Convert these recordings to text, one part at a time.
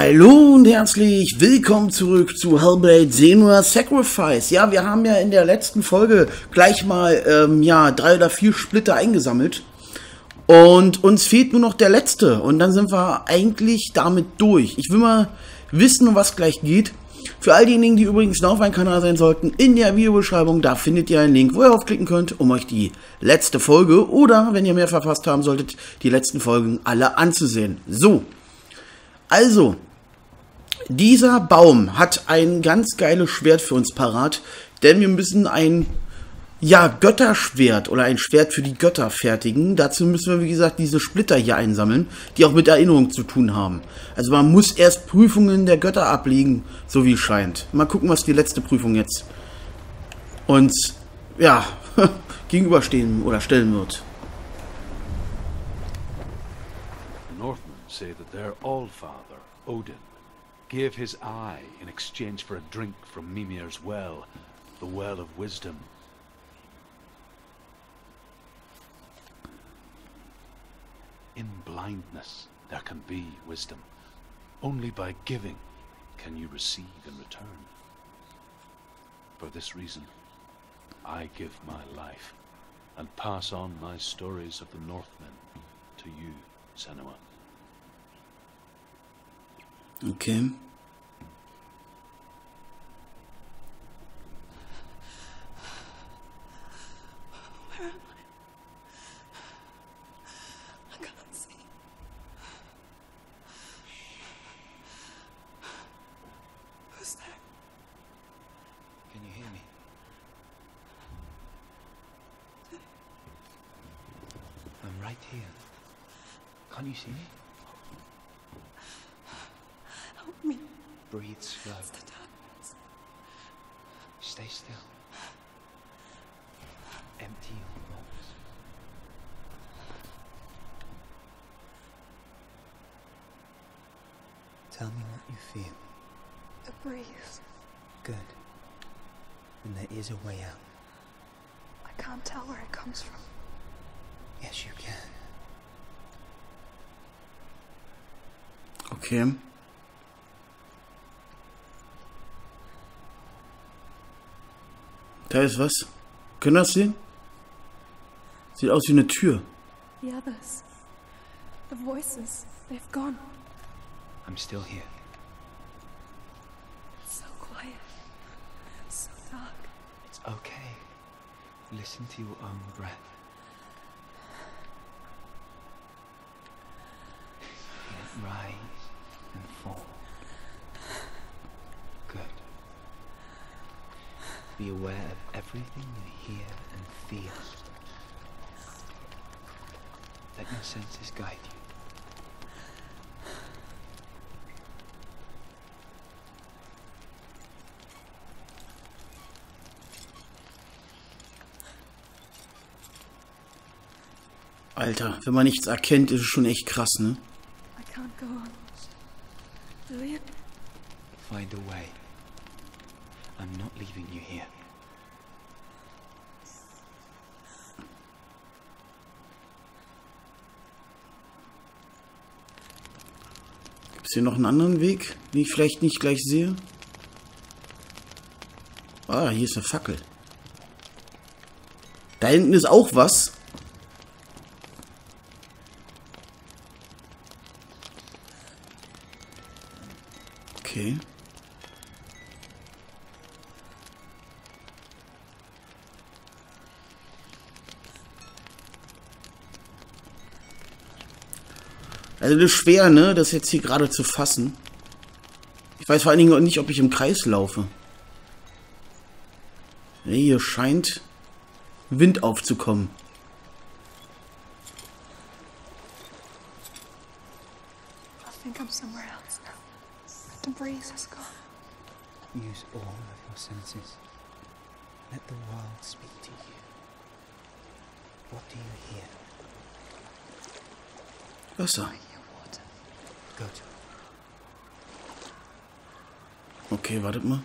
Hallo und herzlich willkommen zurück zu Hellblade Senua's Sacrifice. Ja, wir haben ja in der letzten Folge gleich mal ja, 3 oder 4 Splitter eingesammelt. Und uns fehlt nur noch der letzte. Und dann sind wir eigentlich damit durch. Ich will mal wissen, um was gleich geht. Für all diejenigen, die übrigens noch auf meinem Kanal sein sollten, in der Videobeschreibung, da findet ihr einen Link, wo ihr aufklicken könnt, um euch die letzte Folge oder, wenn ihr mehr verpasst haben solltet, die letzten Folgen alle anzusehen. So. Also, dieser Baum hat ein ganz geiles Schwert für uns parat, denn wir müssen ein, ja, Götterschwert oder ein Schwert für die Götter fertigen. Dazu müssen wir, wie gesagt, diese Splitter hier einsammeln, die auch mit Erinnerung zu tun haben. Also man muss erst Prüfungen der Götter ablegen, so wie es scheint. Mal gucken, was die letzte Prüfung jetzt uns, ja, gegenüberstehen oder stellen wird. Say that their all-father, Odin, gave his eye in exchange for a drink from Mimir's well, the well of wisdom. In blindness there can be wisdom. Only by giving can you receive in return. For this reason, I give my life and pass on my stories of the Northmen to you, Senua. Okay. Where am I? I can't see. Who's there? Can you hear me? I'm right here. Can't you see me? Breathe slow. It's the darkness. Stay still. Empty your lungs. Tell me what you feel. A breeze. Good. And there is a way out. I can't tell where it comes from. Yes, you can. Okay. Da ist was. Können wir das sehen? Sieht aus wie eine Tür. The others. The voices. They've gone. I'm still here. It's so quiet. It's so dark. It's okay. Listen to your own breath. Let rise and fall. Be aware of everything you hear and feel. Let your senses guide you. Alter, wenn man nichts erkennt, ist es schon echt krass, ne? I can't go on. Dillion? Find a way. I'm not leaving you here. Gibt's hier noch einen anderen Weg, den ich vielleicht nicht gleich sehe? Ah, hier ist eine Fackel. Da hinten ist auch was. Okay. Also das ist schwer, ne, das jetzt hier gerade zu fassen. Ich weiß vor allen Dingen nicht, ob ich im Kreis laufe. Ne, hier scheint Wind aufzukommen. I think I'm somewhere else now. The breeze has gone. Use all of your senses. Let the world speak to you. What do you hear? Wasser. Okay, wartet mal.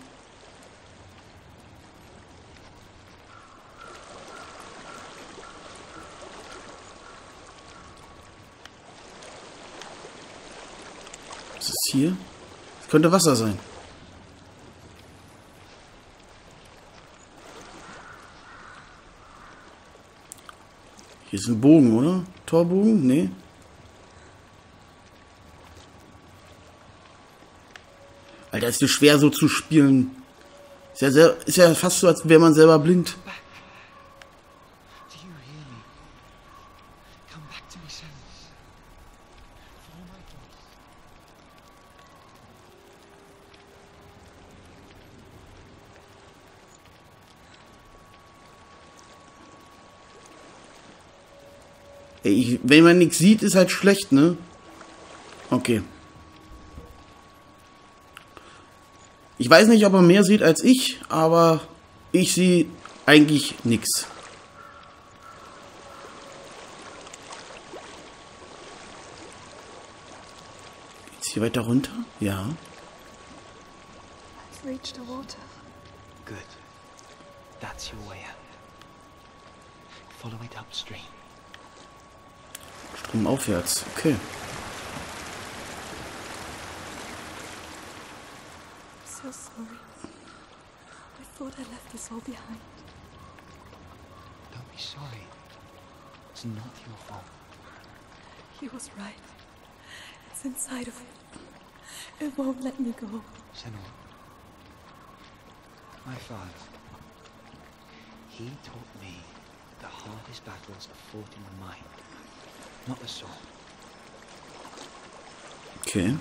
Was ist hier? Könnte Wasser sein. Hier ist ein Bogen, oder? Torbogen? Nee. Alter, ist das schwer so zu spielen. Ist ja fast so, als wäre man selber blind. Wenn man nichts sieht, ist halt schlecht, ne? Okay. Ich weiß nicht, ob er mehr sieht als ich, aber ich sehe eigentlich nichts. Geht's hier weiter runter? Ja. I've reached the water. Good. That's your way out. Follow it upstream. Aufwärts, okay. So sorry. I thought I left this all behind. Don't be sorry. It's not your fault. He was right. It's inside of me. It won't let me go. Senua, my father. He taught me the hardest battles are fought in the mind. Okay.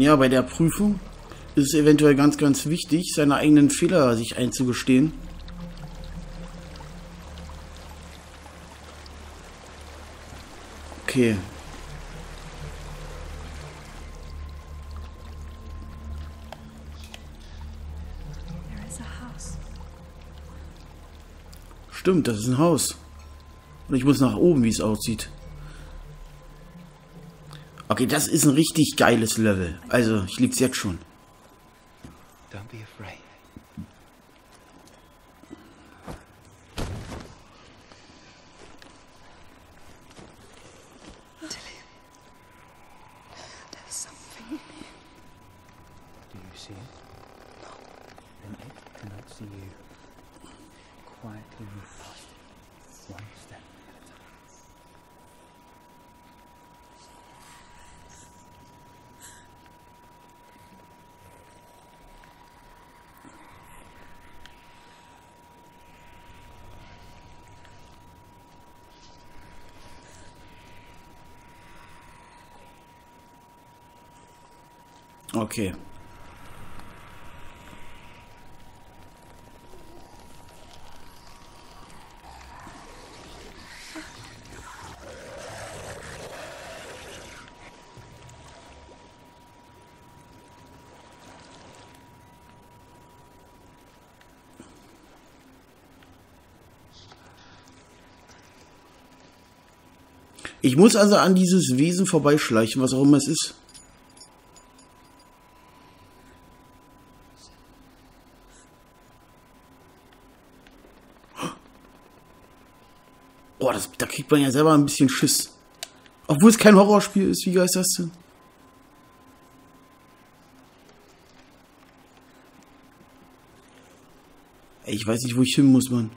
Ja, bei der Prüfung ist es eventuell ganz, ganz wichtig, seine eigenen Fehler sich einzugestehen. Okay. Stimmt, das ist ein Haus. Und ich muss nach oben, wie es aussieht. Okay, das ist ein richtig geiles Level. Also, ich lieb's jetzt schon. Okay. Ich muss also an dieses Wesen vorbeischleichen, was auch immer es ist. Da kriegt man ja selber ein bisschen Schiss. Obwohl es kein Horrorspiel ist, wie geil ist das denn? Ey, ich weiß nicht, wo ich hin muss, Mann.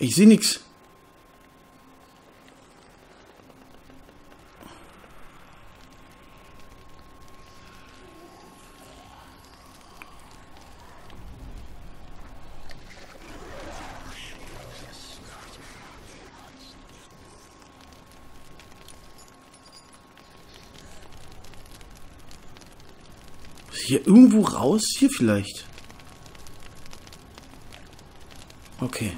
Ich sehe nichts. Hier irgendwo raus? Hier vielleicht. Okay.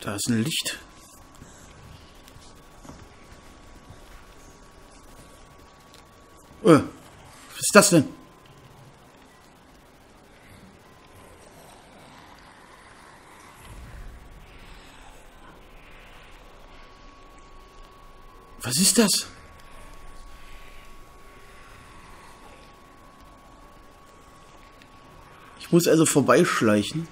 Da ist ein Licht. Was ist das denn? Was ist das? Ich muss also vorbeischleichen.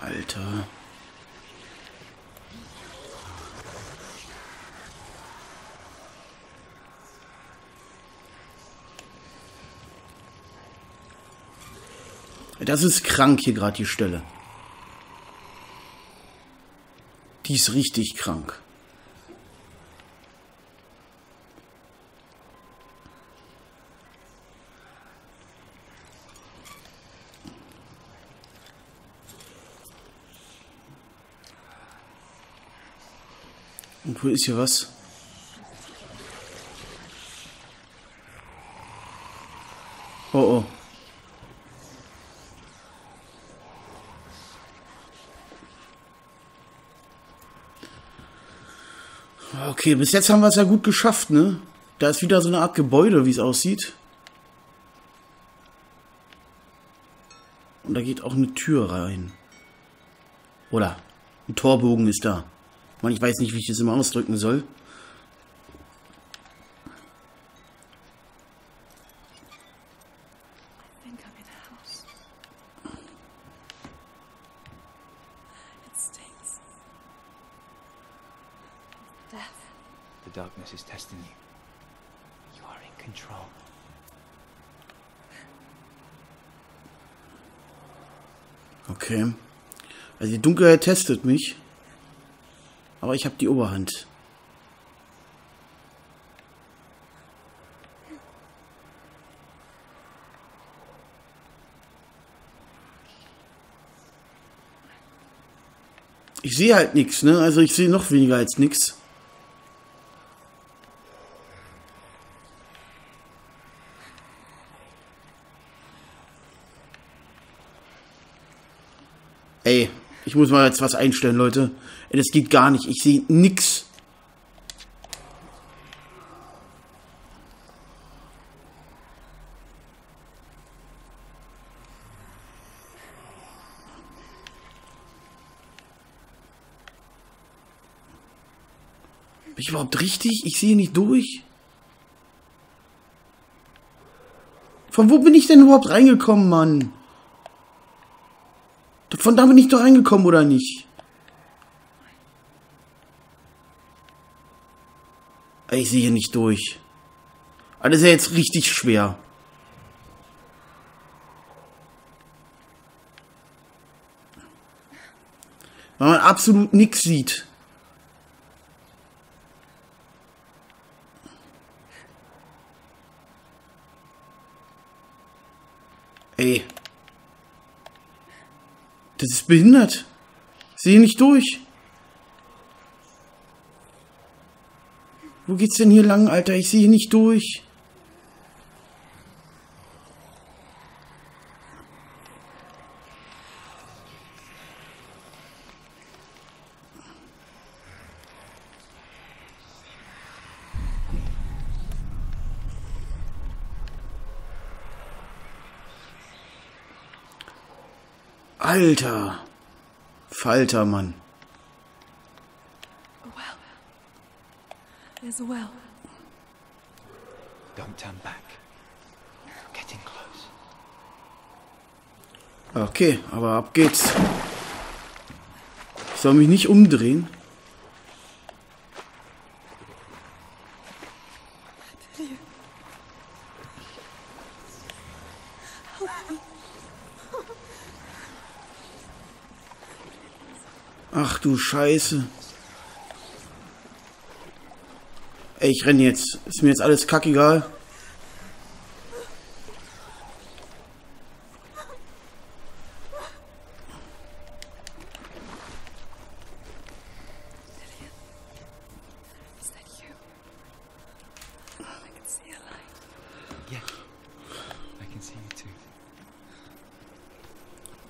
Alter. Das ist krank hier gerade, die Stelle. Die ist richtig krank. Und wo ist hier was? Oh oh. Okay, bis jetzt haben wir es ja gut geschafft, ne? Da ist wieder so eine Art Gebäude, wie es aussieht. Und da geht auch eine Tür rein. Oder ein Torbogen ist da. Mann, ich weiß nicht, wie ich das immer ausdrücken soll. Okay. Also die Dunkelheit testet mich. Aber ich habe die Oberhand. Ich sehe halt nichts, ne? Also ich sehe noch weniger als nichts. Ey, ich muss mal jetzt was einstellen, Leute. Ey, das geht gar nicht. Ich sehe nix. Bin ich überhaupt richtig? Ich sehe nicht durch. Von wo bin ich denn überhaupt reingekommen, Mann? Von da bin ich doch reingekommen, oder nicht? Ich sehe hier nicht durch. Aber das ist ja jetzt richtig schwer. Weil man absolut nichts sieht. Ey. Das ist behindert. Ich sehe nicht durch. Wo geht's denn hier lang, Alter? Ich sehe nicht durch. Alter, Falter, Mann. There's a well. Don't turn back. Getting close. Okay, aber ab geht's. Ich soll mich nicht umdrehen. Ach du Scheiße. Ey, ich renne jetzt. Ist mir jetzt alles kackegal.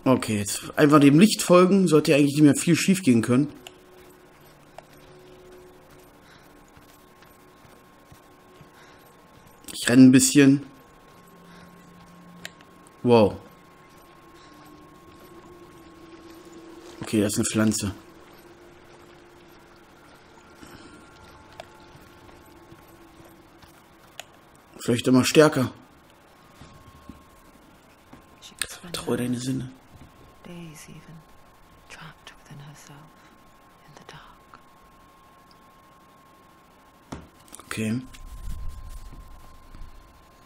Okay, jetzt einfach dem Licht folgen, sollte ja eigentlich nicht mehr viel schief gehen können. Ich renne ein bisschen. Wow. Okay, das ist eine Pflanze. Vielleicht immer stärker. Vertraue deine Sinne. Days even, trapped within herself, in the dark. Okay.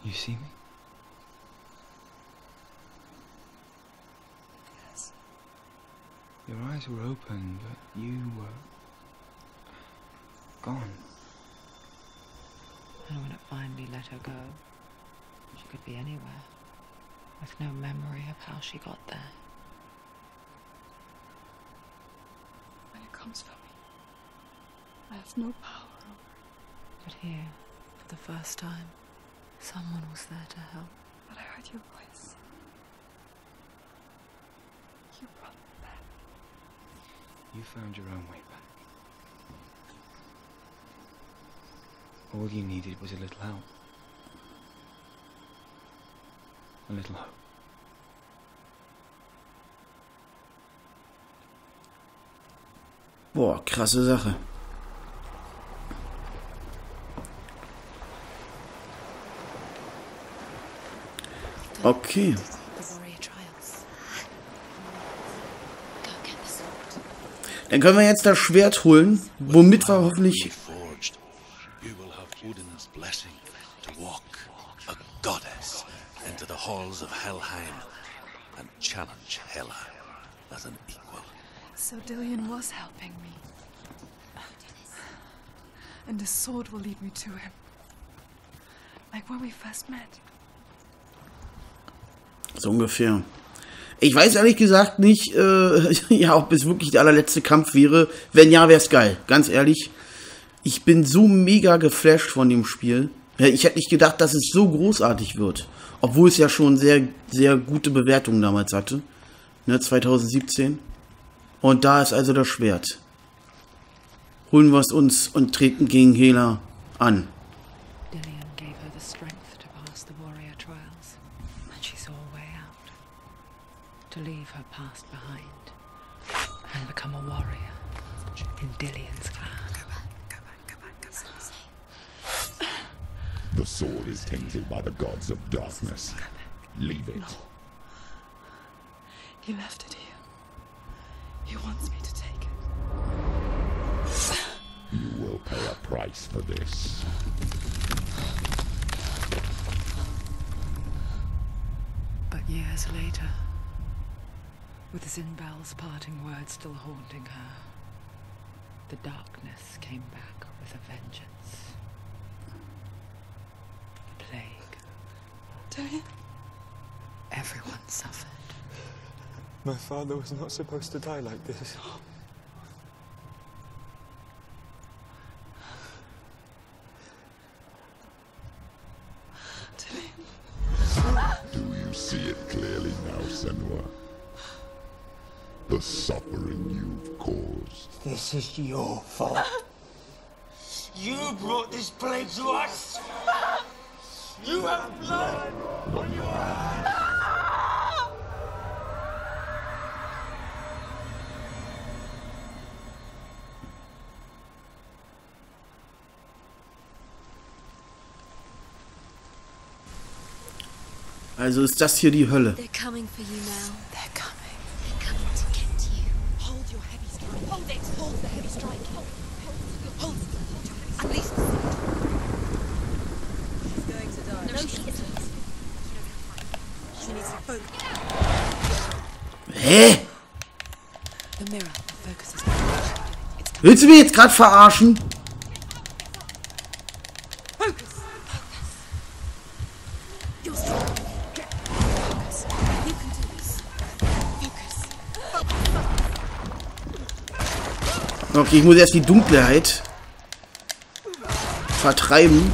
You see me? Yes. Your eyes were open, but you were gone. And when it finally let her go, she could be anywhere, with no memory of how she got there. Comes for me. I have no power over it. But here, for the first time, someone was there to help. But I heard your voice. You brought me back. You found your own way back. All you needed was a little help. A little hope. Boah, krasse Sache. Okay. Dann können wir jetzt das Schwert holen, womit wir hoffentlich... So Dillion was helping me. And the sword will lead me to him. Like when we first met. So ungefähr. Ich weiß ehrlich gesagt nicht, ja, ob es wirklich der allerletzte Kampf wäre. Wenn ja, wäre es geil. Ganz ehrlich. Ich bin so mega geflasht von dem Spiel. Ich hätte nicht gedacht, dass es so großartig wird. Obwohl es ja schon sehr, sehr gute Bewertungen damals hatte. Ne, 2017. Und da ist also das Schwert. Holen wir es uns und treten gegen Hela an. The sword is tainted by the gods of darkness. Leave it. He left it here. He wants me to take it. You will pay a price for this. But years later, with Zynbel's parting words still haunting her, the darkness came back with a vengeance. The plague. Dillion? Everyone suffered. My father was not supposed to die like this. Do you see it clearly now, Senua? The suffering you've caused. This is your fault. You brought this plague to us! You have blood on your hands! Also ist das hier die Hölle. They're coming for you now. Willst du mich jetzt gerade verarschen? Okay, ich muss erst die Dunkelheit vertreiben,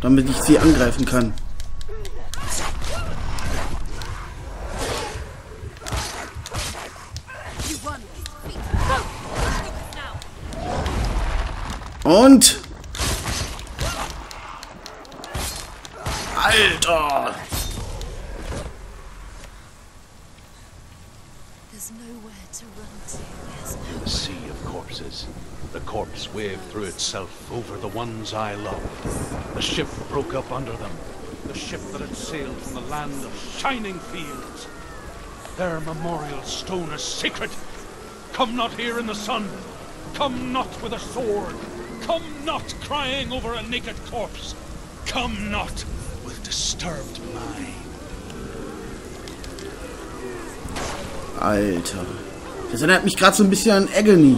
damit ich sie angreifen kann. Und? Alter! There's nowhere to run to. The sea of corpses. The corpse waved through itself over the ones I loved. The ship broke up under them. The ship that had sailed from the land of shining fields. Their memorial stone is sacred. Come not here in the sun. Come not with a sword. Come not crying over a naked corpse. Come not with disturbed mind. Alter. Das erinnert mich gerade so ein bisschen an Agony.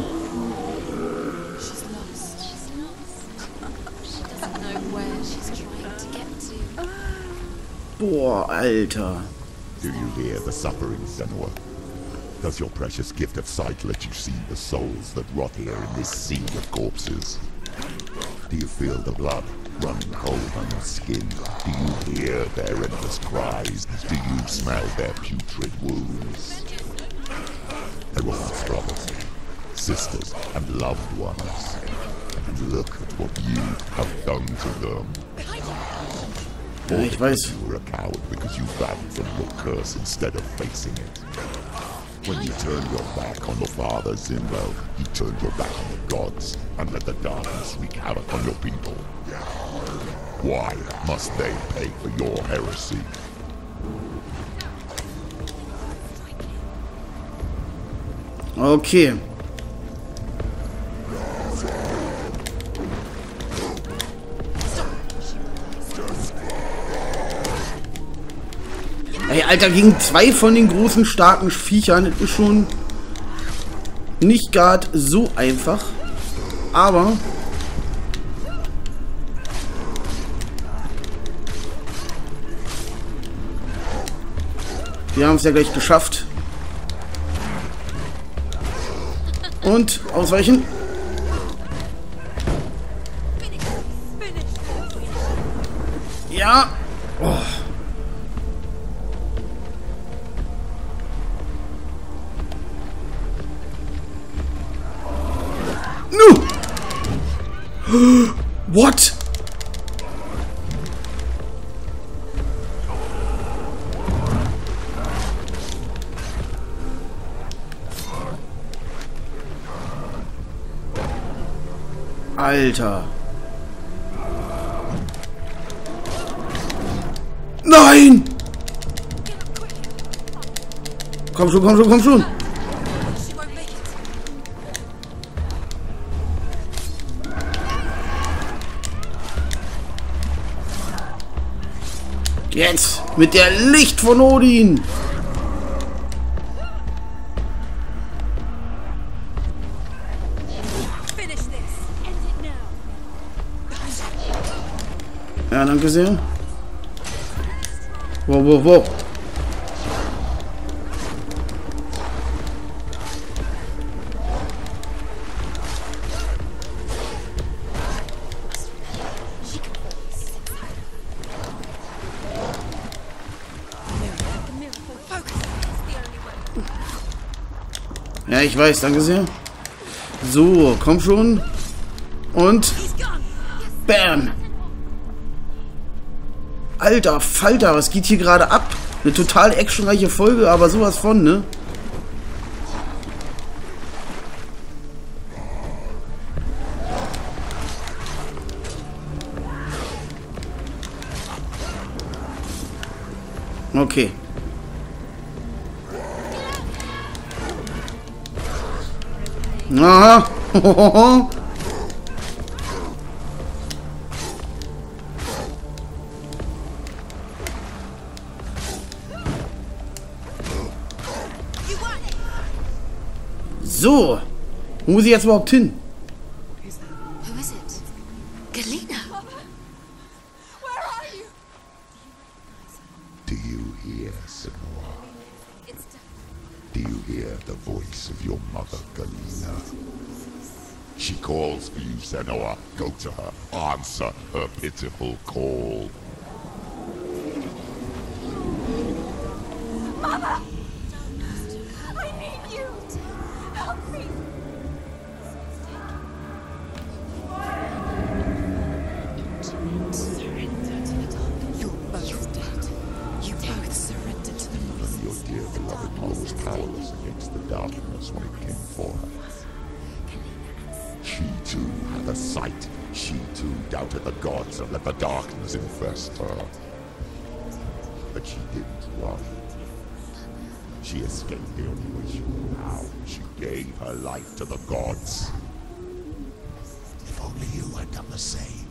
Boah, Alter. Do you hear the suffering, Senua? Does your precious gift of sight let you see the souls that rot here in this sea of corpses? Do you feel the blood run cold on your skin? Do you hear their endless cries? Do you smell their putrid wounds? They were once brothers, sisters, and loved ones. And look at what you have done to them. Or because you were a coward because you ran from your curse instead of facing it. When you turned your back on the father, Zynbel, you turned your back on the gods and let the darkness wreak havoc on your people. Why must they pay for your heresy? Okay. Ey, Alter, gegen zwei von den großen, starken Viechern, das ist schon nicht gerade so einfach, aber wir haben es ja gleich geschafft. Und ausweichen. Ja. Oh. What? Alter. Nein! Komm schon, komm schon, komm schon! Jetzt! Mit der Licht von Odin! Ja, danke sehr. Wow, wow, wow. Ja, ich weiß, danke sehr. So, komm schon. Und. Bam! Alter Falter, was geht hier gerade ab? Eine total actionreiche Folge, aber sowas von, ne? Okay. Aha. Hohoho. So. Wo muss ich jetzt überhaupt hin? Who is it? Galina. Where are you? Do you hear, Senua? Do you hear the voice of your mother, Galina? She calls for you, Senua. Go to her. Answer her pitiful call. Mother! I need you! Help me! Powerless against the darkness when it came for her. She too had a sight. She too doubted the gods and let the darkness infest her. But she didn't run. She escaped the only way she knew how. She gave her life to the gods. If only you had done the same,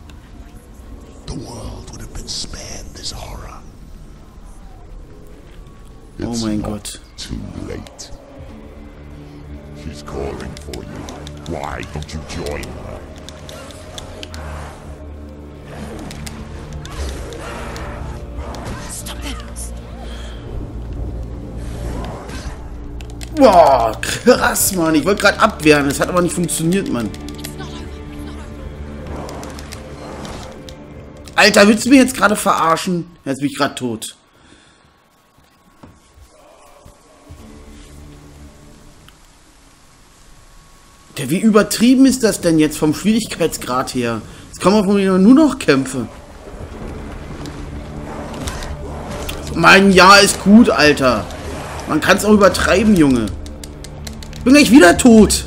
the world would have been spared this horror. It's oh mein Gott. Too late. She's calling for you. Why don't you join her? Stop it. Boah, krass, Mann. Ich wollte gerade abwehren. Das hat aber nicht funktioniert, Mann. Alter, willst du mich jetzt gerade verarschen? Jetzt bin ich gerade tot. Wie übertrieben ist das denn jetzt vom Schwierigkeitsgrad her? Jetzt kommen wir von mir nur noch Kämpfe. Mein Jahr ist gut, Alter. Man kann es auch übertreiben, Junge. Bin gleich wieder tot.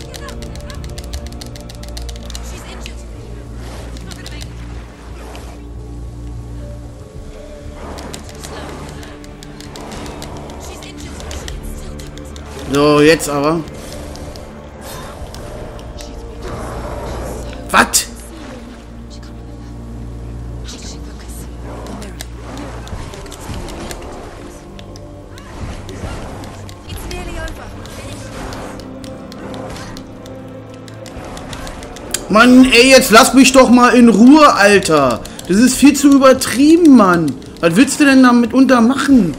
So, jetzt aber. Was? Mann, ey, jetzt lass mich doch mal in Ruhe, Alter. Das ist viel zu übertrieben, Mann. Was willst du denn damit untermachen?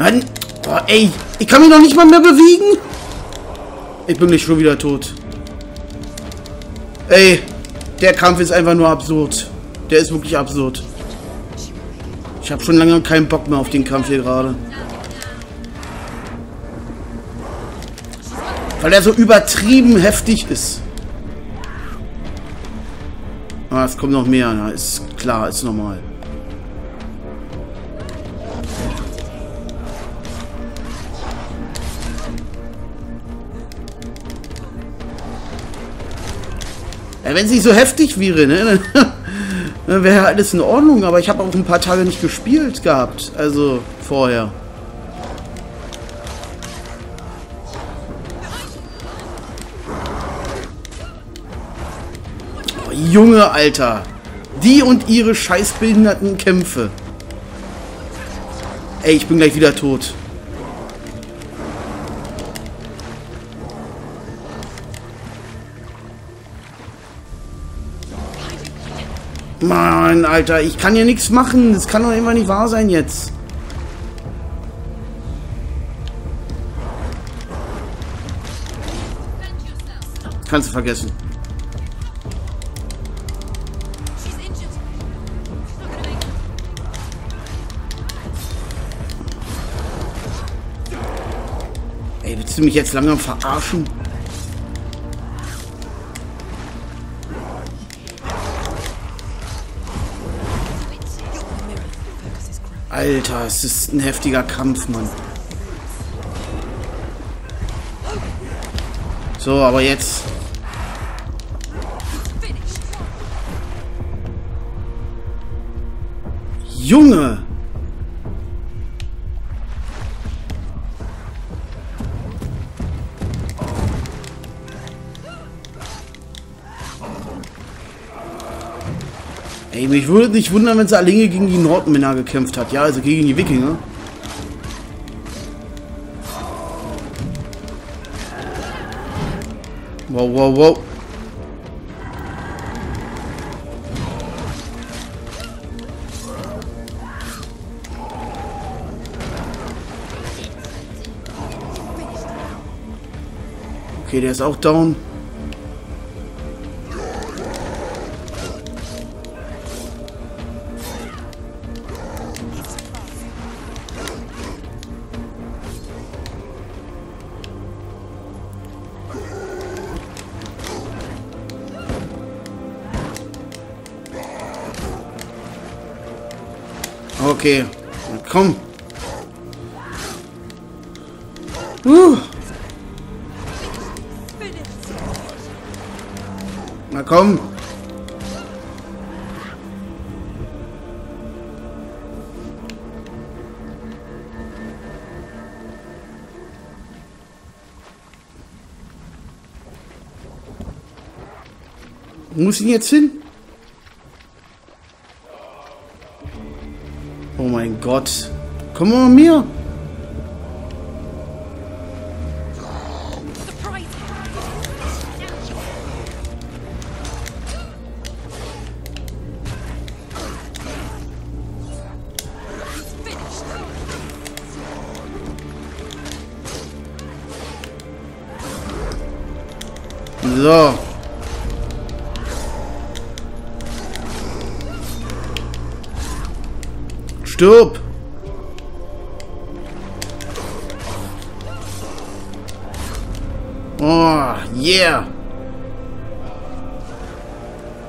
Mann, oh ey, ich kann mich noch nicht mal mehr bewegen. Ich bin nicht schon wieder tot. Ey, der Kampf ist einfach nur absurd. Der ist wirklich absurd. Ich habe schon lange keinen Bock mehr auf den Kampf hier gerade. Weil er so übertrieben heftig ist. Ah, es kommt noch mehr. Na, ist klar, ist normal. Wenn es nicht so heftig wäre, ne, dann wäre alles in Ordnung. Aber ich habe auch ein paar Tage nicht gespielt gehabt. Also vorher. Oh, Junge, Alter. Die und ihre scheißbehinderten Kämpfe. Ey, ich bin gleich wieder tot. Mann, Alter, ich kann hier nichts machen. Das kann doch immer nicht wahr sein jetzt. Kannst du vergessen. Ey, willst du mich jetzt langsam verarschen? Alter, es ist ein heftiger Kampf, Mann. So, aber jetzt. Junge! Ey, mich würde nicht wundern, wenn sie alleine gegen die Nordmänner gekämpft hat. Ja, also gegen die Wikinger. Wow, wow, wow. Okay, der ist auch down. Okay, komm. Na komm. Wo muss ich denn jetzt hin? Oh mein Gott. Komm mal mit mir. So. Stirb! Oh, yeah!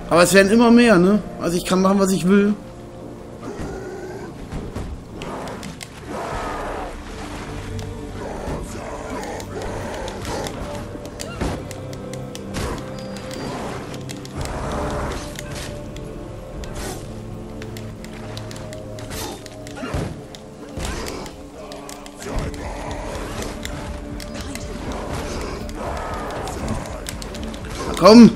Aber es werden immer mehr, ne? Also ich kann machen, was ich will. Komm!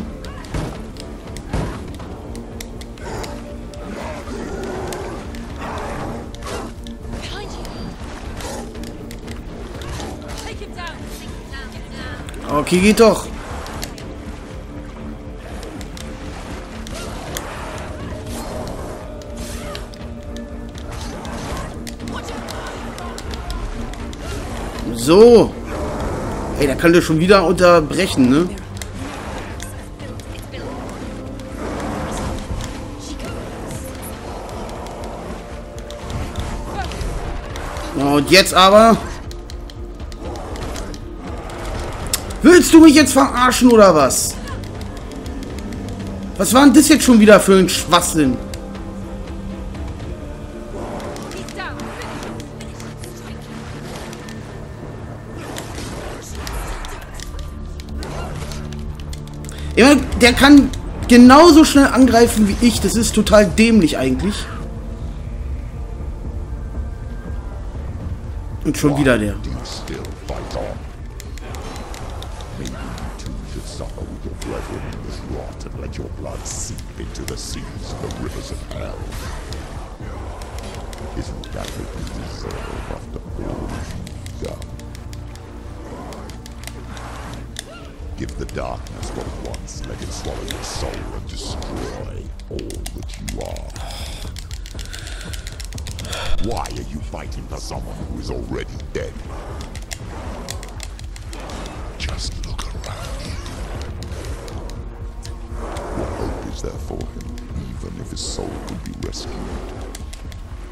Okay, geht doch! So! Ey, da kann der schon wieder unterbrechen, ne? Und jetzt aber... Willst du mich jetzt verarschen oder was? Was war denn das jetzt schon wieder für ein Schwachsinn? Ich meine, der kann genauso schnell angreifen wie ich. Das ist total dämlich eigentlich. Und schon wieder der. Why are you fighting for someone who is already dead? Just look around you. What hope is there for him, even if his soul could be rescued?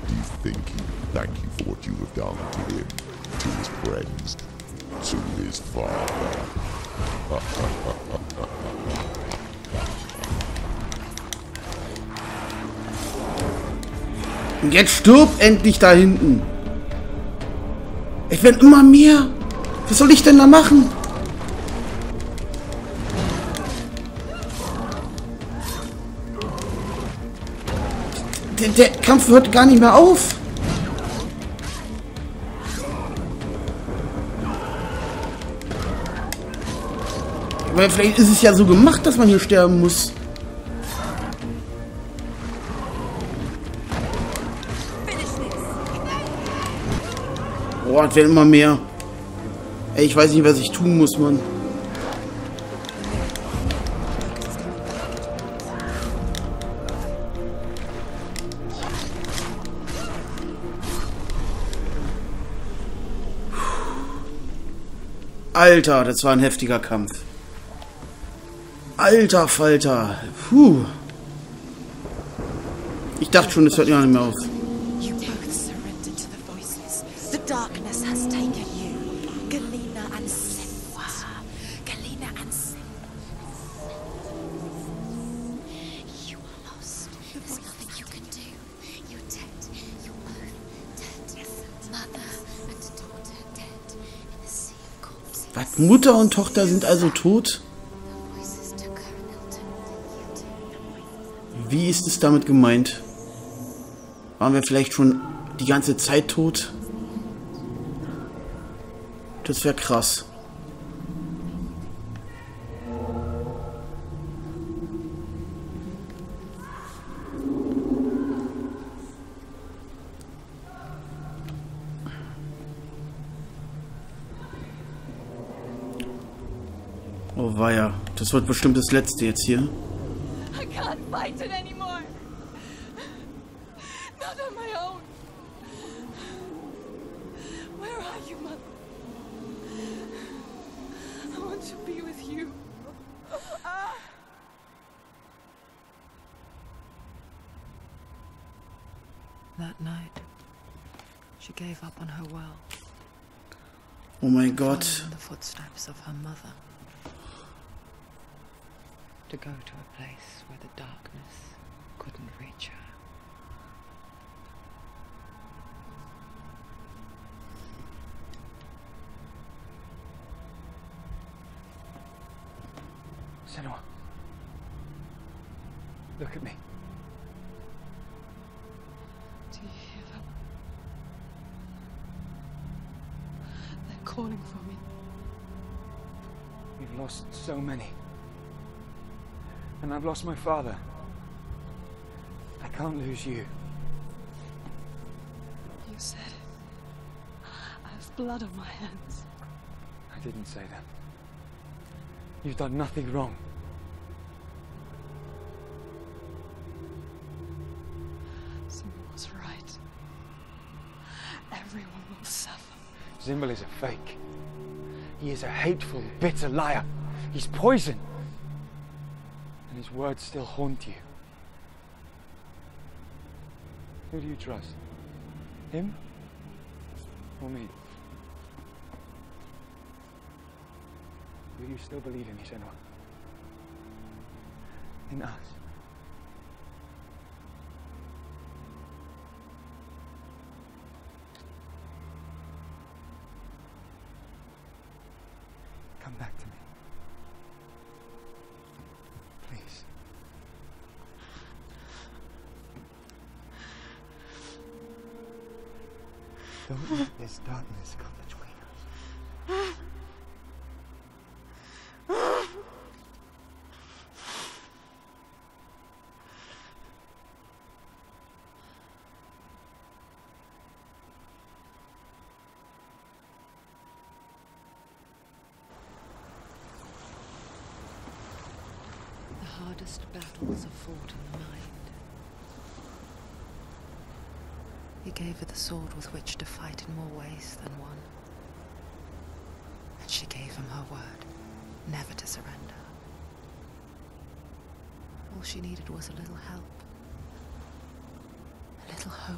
Do you think he would thank you for what you have done to him, to his friends, to his father? Und jetzt stirb endlich da hinten. Ich werde immer mehr. Was soll ich denn da machen? Der Kampf hört gar nicht mehr auf. Weil vielleicht ist es ja so gemacht, dass man hier sterben muss. Boah, es werden immer mehr. Ey, ich weiß nicht, was ich tun muss, Mann. Alter, das war ein heftiger Kampf. Alter Falter. Puh. Ich dachte schon, es hört ja nicht mehr auf. Was? Mutter und Tochter sind also tot? Wie ist es damit gemeint? Waren wir vielleicht schon die ganze Zeit tot? Das wäre krass. Oh weia, das wird bestimmt das letzte jetzt hier. I can't fight it anymore. Not on my own. Where are you, Mother? I want to be with you. That night, she gave up on her world. Oh mein Gott. The footsteps of her mother. To go to a place where the darkness couldn't reach her. Senua, look at me. Do you hear them? They're calling for me. We've lost so many. And I've lost my father. I can't lose you. You said it. I have blood on my hands. I didn't say that. You've done nothing wrong. Zynbel was right. Everyone will suffer. Zynbel is a fake. He is a hateful, bitter liar. He's poison. And his words still haunt you. Who do you trust? Him? Or me? Will you still believe in me, Shanwa? In us? Come back to me. Don't let this darkness come between us. The hardest battles are fought in the night. He gave her the sword with which to fight in more ways than one. And she gave him her word, never to surrender. All she needed was a little help. A little hope.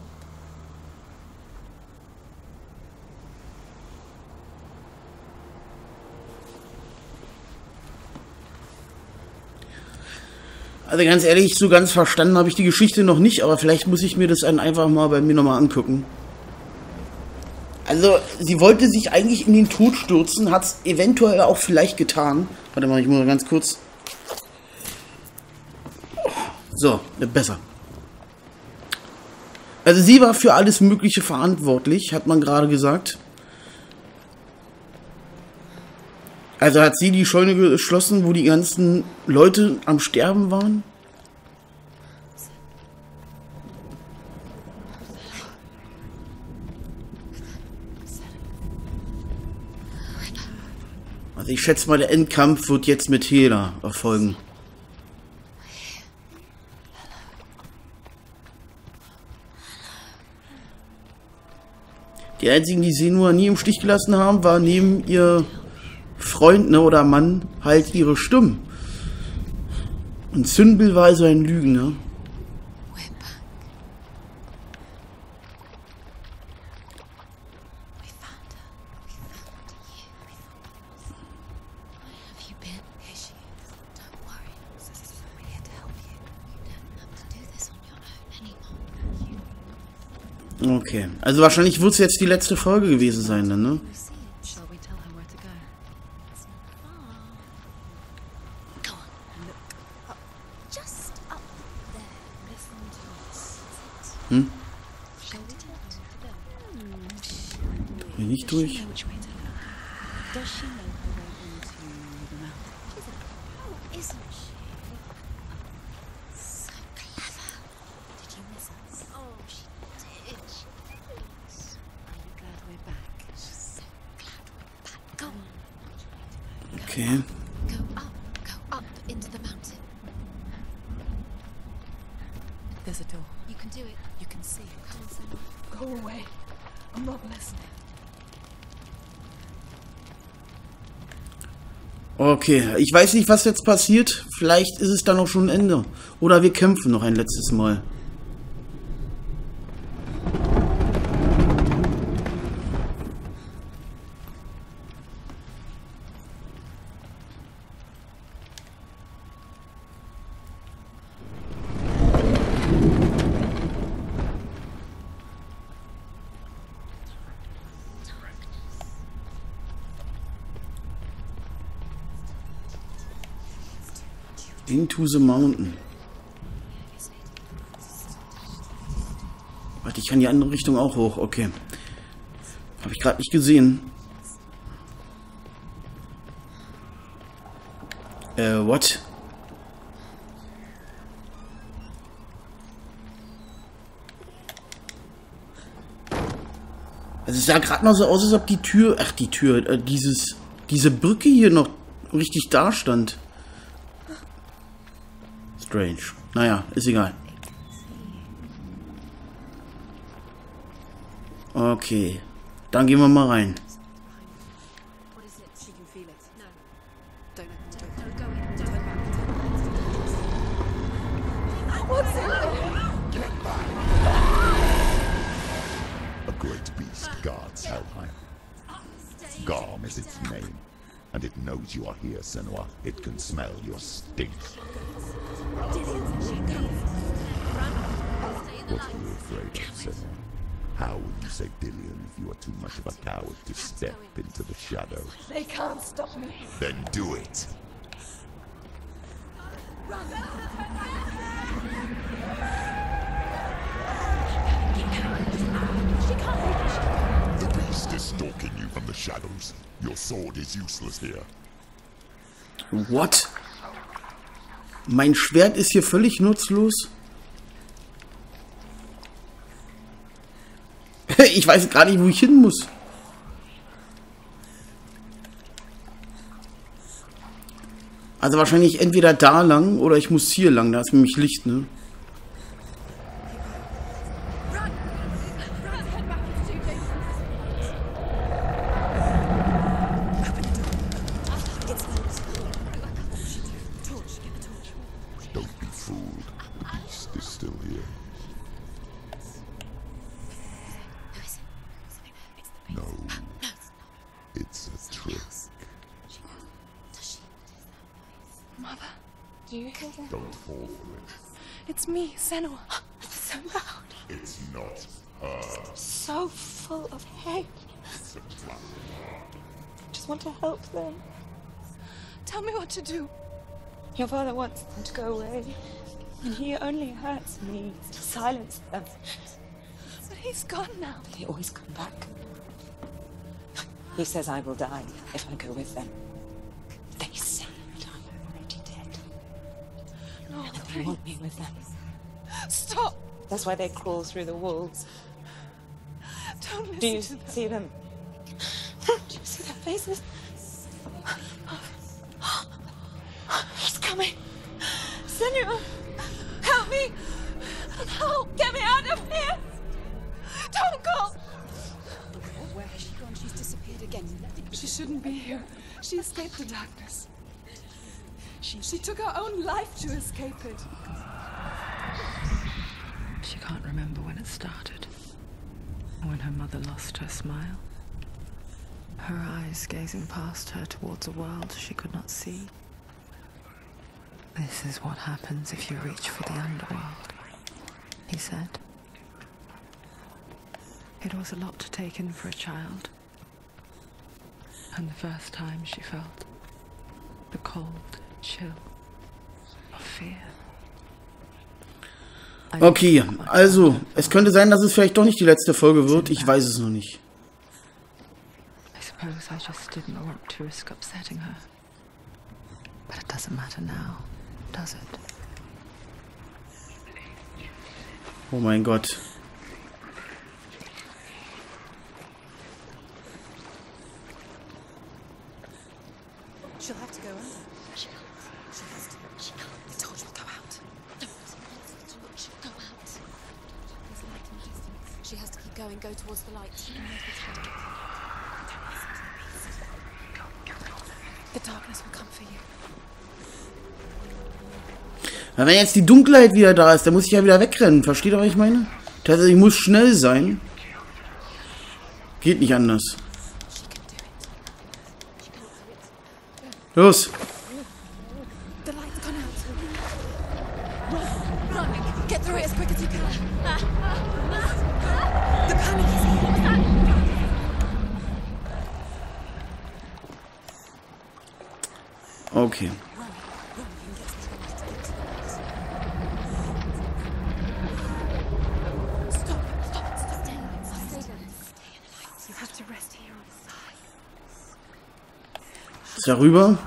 Also ganz ehrlich, so ganz verstanden habe ich die Geschichte noch nicht, aber vielleicht muss ich mir das dann einfach mal bei mir nochmal angucken. Also, sie wollte sich eigentlich in den Tod stürzen, hat es eventuell auch vielleicht getan. Warte mal, ich muss mal ganz kurz... So, besser. Also sie war für alles Mögliche verantwortlich, hat man gerade gesagt. Also hat sie die Scheune geschlossen, wo die ganzen Leute am Sterben waren? Also ich schätze mal, der Endkampf wird jetzt mit Hela erfolgen. Die einzigen, die Senua nie im Stich gelassen haben, war neben ihr Freund, ne, oder Mann halt ihre Stimmen. Und Zynbel war so ein Lügner. Okay, also wahrscheinlich wird es jetzt die letzte Folge gewesen sein, dann, ne? Hm? Bin nicht durch. Okay. Okay, ich weiß nicht, was jetzt passiert. Vielleicht ist es dann auch schon ein Ende. Oder wir kämpfen noch ein letztes Mal. Into the Mountain. Warte, ich kann die andere Richtung auch hoch. Okay. Habe ich gerade nicht gesehen. What? Also es sah gerade mal so aus, als ob die Tür, ach die Tür, diese Brücke hier noch richtig da stand. Strange. Naja, ist egal. Okay, dann gehen wir mal rein. A great beast guards Helheim. Garm is its name, and it knows you are here, Senua. It can smell your stink. What are you afraid of, Senua? How would you say Dillion if you are too much of a coward to step into the shadow? They can't stop me. Then do it. Run. The beast is stalking you from the shadows. Your sword is useless here. What? Mein Schwert ist hier völlig nutzlos. Ich weiß gar nicht, wo ich hin muss. Also wahrscheinlich entweder da lang oder ich muss hier lang. Da ist nämlich Licht, ne? Don't fall for it. It's me, Senua. It's so loud. It's not her. It's so full of hate. It's a trap. I just want to help them. Tell me what to do. Your father wants them to go away. And he only hurts me to silence them. He's gone now. They always come back. He says I will die if I go with them. They say that I'm already dead. No, they want me with them. Stop! That's why they crawl through the walls. Don't listen. Do you see them? Do you see their faces? He's coming. Senua, help me! Help! Get me out of here! Don't go! Where has she gone? She's disappeared again. She shouldn't be here. She escaped the darkness. She took her own life to escape it. She can't remember when it started. When her mother lost her smile. Her eyes gazing past her towards a world she could not see. This is what happens if you reach for the underworld, he said. It was a lot to take in for a child. And the first time she felt the cold chill of fear. Okay, also, es könnte sein, dass es vielleicht doch nicht die letzte Folge wird. Ich weiß es noch nicht. I suppose I just didn't want to risk upsetting her. But it doesn't matter now, does it? Oh mein Gott. She'll have to go under. She can't. She has to. She can't. I told you to go out. She'll go out. There's light in the distance. She has to keep going, go towards the light. She knows what's happening. The darkness will come for you. Wenn jetzt die Dunkelheit wieder da ist, dann muss ich ja wieder wegrennen. Versteht ihr, was ich meine? Tatsächlich muss schnell sein. Geht nicht anders. Los! Okay. Darüber.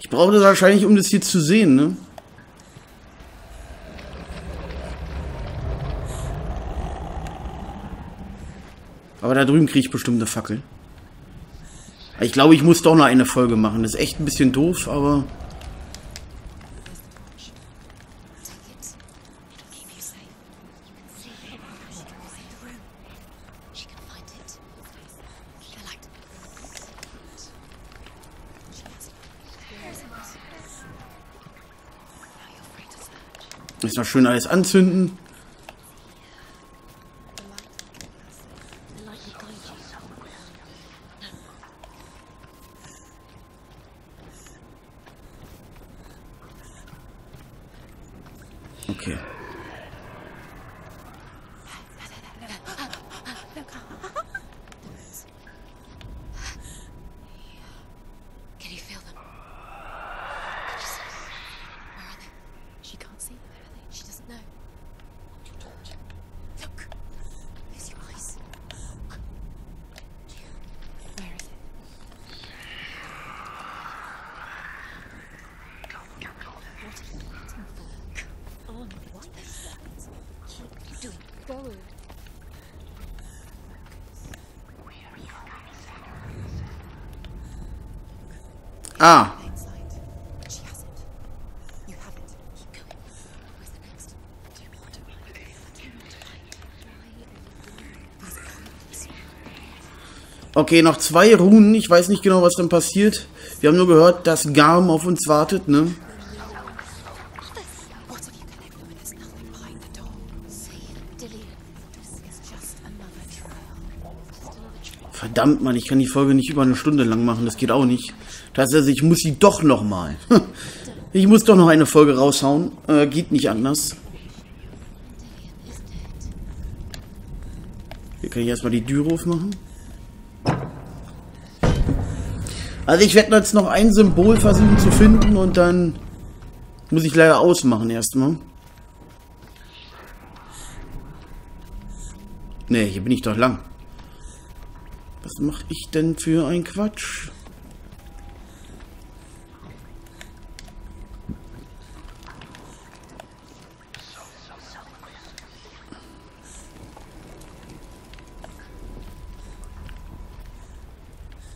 Ich brauche das wahrscheinlich, um das hier zu sehen, ne? Aber da drüben kriege ich bestimmt eine Fackel. Ich glaube, ich muss doch noch eine Folge machen. Das ist echt ein bisschen doof, aber... Ist doch schön alles anzünden. Okay. Ah. Okay, noch 2 Runen. Ich weiß nicht genau, was dann passiert. Wir haben nur gehört, dass Garm auf uns wartet, ne? Verdammt, Mann, ich kann die Folge nicht über eine Stunde lang machen. Das geht auch nicht. Tatsächlich, ich muss sie doch nochmal. Ich muss doch noch eine Folge raushauen. Geht nicht anders. Hier Kann ich erstmal die Tür aufmachen? Also ich werde jetzt noch ein Symbol versuchen zu finden und dann muss ich leider ausmachen erstmal. Ne, hier bin ich doch lang. Was mache ich denn für ein Quatsch?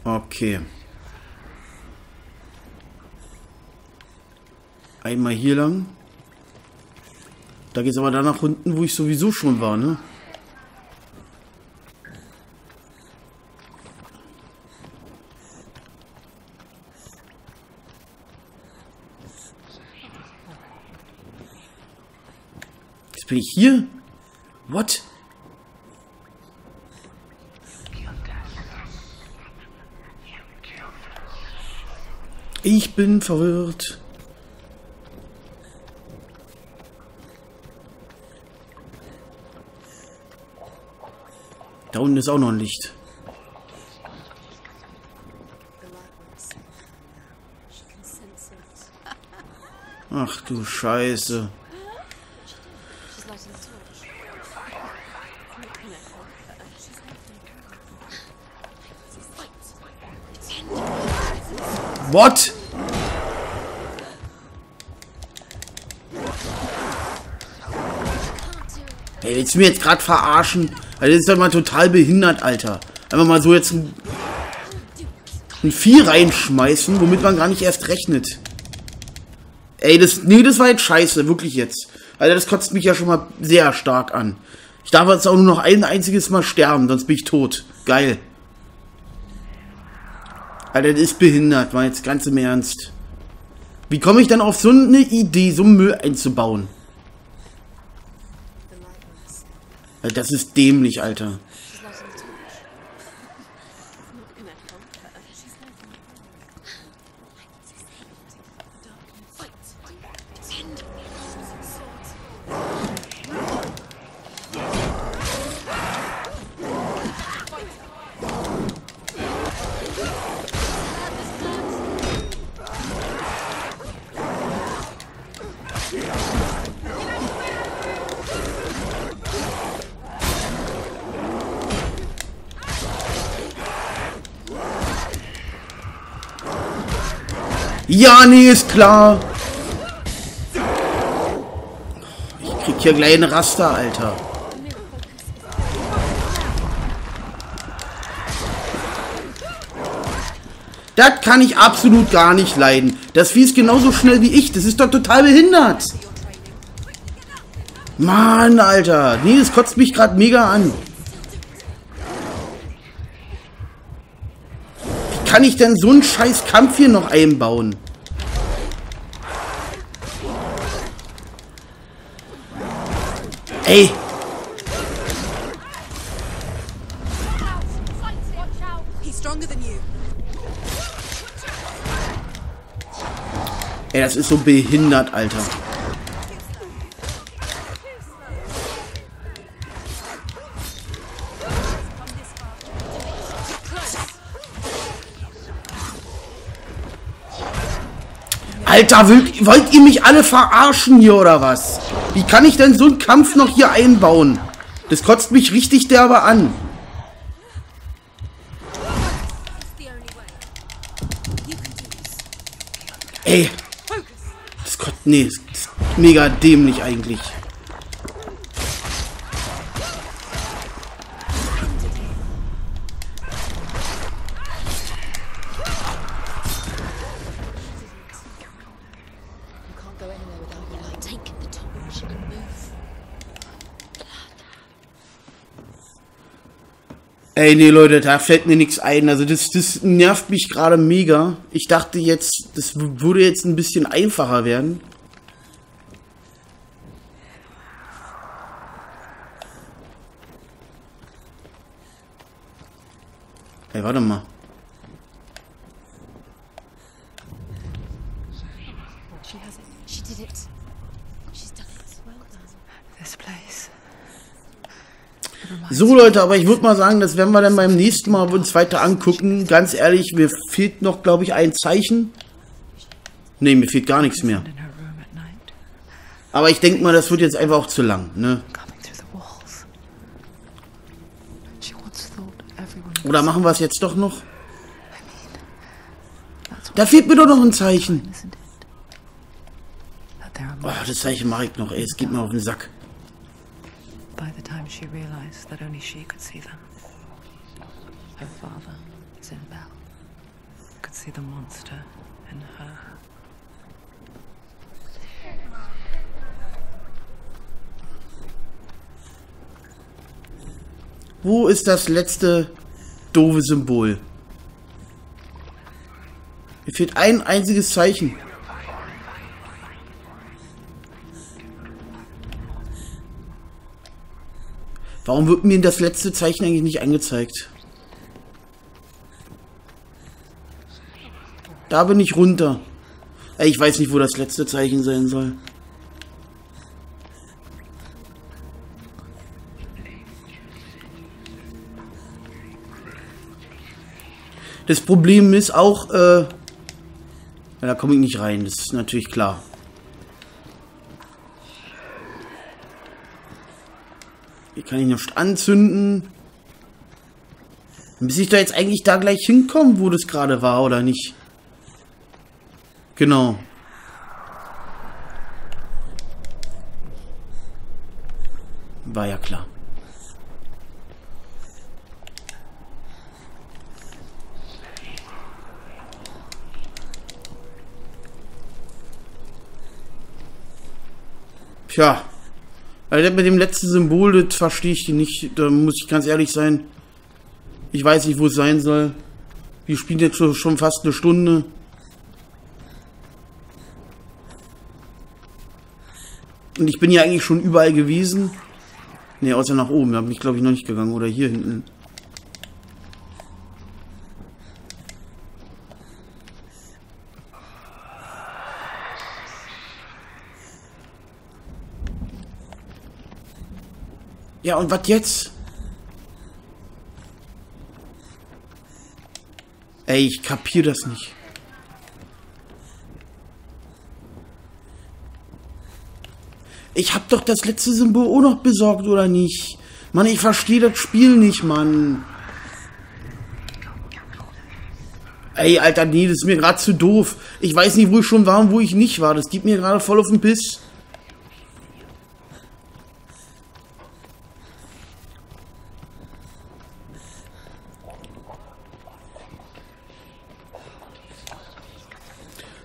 Okay. Einmal hier lang. Da geht es aber dann nach unten, wo ich sowieso schon war, ne? Jetzt bin ich hier? What? Ich bin verwirrt. Da unten ist auch noch ein Licht. Ach du Scheiße. What? Ey, willst du mir jetzt gerade verarschen? Also das ist doch mal total behindert, Alter. Einfach mal so jetzt ein Vieh reinschmeißen, womit man gar nicht erst rechnet. Ey, das war jetzt scheiße, wirklich jetzt. Alter, das kotzt mich ja schon mal sehr stark an. Ich darf jetzt auch nur noch ein einziges Mal sterben, sonst bin ich tot. Geil. Alter, das ist behindert, war jetzt ganz im Ernst. Wie komme ich dann auf so eine Idee, so einen Müll einzubauen? Das ist dämlich, Alter. Ja, nee, ist klar. Ich krieg hier gleich eine Raster, Alter. Das kann ich absolut gar nicht leiden. Das Vieh ist genauso schnell wie ich. Das ist doch total behindert. Mann, Alter. Nee, das kotzt mich gerade mega an. Wie kann ich denn so einen scheiß Kampf hier noch einbauen? Ey! Ey, das ist so behindert, Alter. Alter, wollt ihr mich alle verarschen hier oder was? Wie kann ich denn so einen Kampf noch hier einbauen? Das kotzt mich richtig derbe an. Ey. Das kotzt. Nee, das ist mega dämlich eigentlich. Ey, nee, Leute, da fällt mir nichts ein. Also das nervt mich gerade mega. Ich dachte jetzt, das würde jetzt ein bisschen einfacher werden. Ey, warte mal. So Leute, aber ich würde mal sagen, das werden wir dann beim nächsten Mal uns weiter angucken. Ganz ehrlich, mir fehlt noch, glaube ich, ein Zeichen. Ne, mir fehlt gar nichts mehr. Aber ich denke mal, das wird jetzt einfach auch zu lang, ne? Oder machen wir es jetzt doch noch? Da fehlt mir doch noch ein Zeichen. Oh, das Zeichen mache ich noch, ey. Es geht mir auf den Sack. Wo ist das letzte doofe Symbol? Mir fehlt ein einziges Zeichen. Warum wird mir das letzte Zeichen eigentlich nicht angezeigt? Da bin ich runter. Ich weiß nicht, wo das letzte Zeichen sein soll. Das Problem ist auch, da komme ich nicht rein, das ist natürlich klar. Hier kann ich nicht anzünden. Muss ich da jetzt eigentlich da gleich hinkommen, wo das gerade war, oder nicht? Genau. War ja klar. Tja, also mit dem letzten Symbol, das verstehe ich nicht, da muss ich ganz ehrlich sein. Ich weiß nicht, wo es sein soll. Wir spielen jetzt schon fast eine Stunde. Und ich bin ja eigentlich schon überall gewesen. Ne, außer nach oben, da bin ich glaube ich noch nicht gegangen, oder hier hinten. Ja, und was jetzt? Ey, ich kapier das nicht. Ich hab doch das letzte Symbol auch noch besorgt, oder nicht? Mann, ich verstehe das Spiel nicht, Mann. Ey, Alter, nee, das ist mir gerade zu doof. Ich weiß nicht, wo ich schon war und wo ich nicht war. Das gibt mir gerade voll auf den Piss.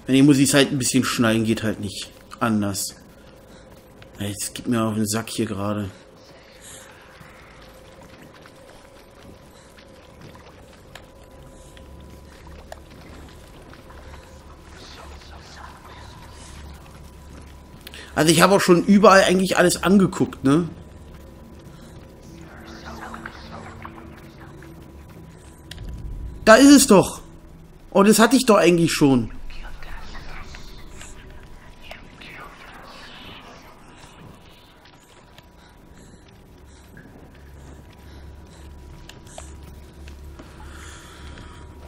Nee, muss ich es halt ein bisschen schneiden, geht halt nicht anders. Jetzt gibt mir auf den Sack hier gerade. Also ich habe auch schon überall eigentlich alles angeguckt, ne? Da ist es doch. Oh, das hatte ich doch eigentlich schon.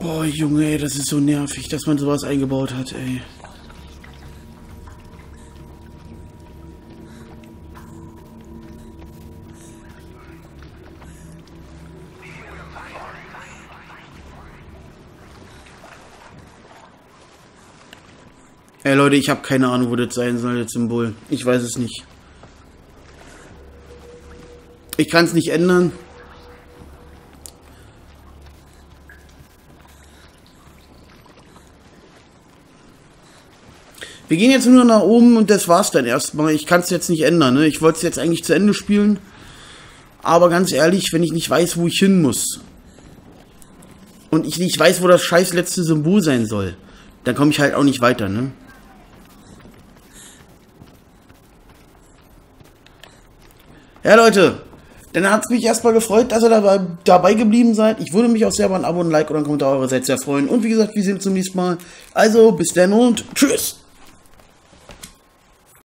Oh Junge, ey, das ist so nervig, dass man sowas eingebaut hat, ey. Ey Leute, ich habe keine Ahnung, wo das sein soll, das Symbol. Ich weiß es nicht. Ich kann es nicht ändern. Wir gehen jetzt nur nach oben und das war's dann erstmal. Ich kann es jetzt nicht ändern, ne? Ich wollte es jetzt eigentlich zu Ende spielen. Aber ganz ehrlich, wenn ich nicht weiß, wo ich hin muss. Und ich nicht weiß, wo das scheiß letzte Symbol sein soll. Dann komme ich halt auch nicht weiter, ne? Ja, Leute. Dann hat es mich erstmal gefreut, dass ihr dabei geblieben seid. Ich würde mich auch sehr über ein Abo, ein Like oder einen Kommentar eurerseits sehr freuen. Und wie gesagt, wir sehen uns zum nächsten Mal. Also, bis dann und tschüss!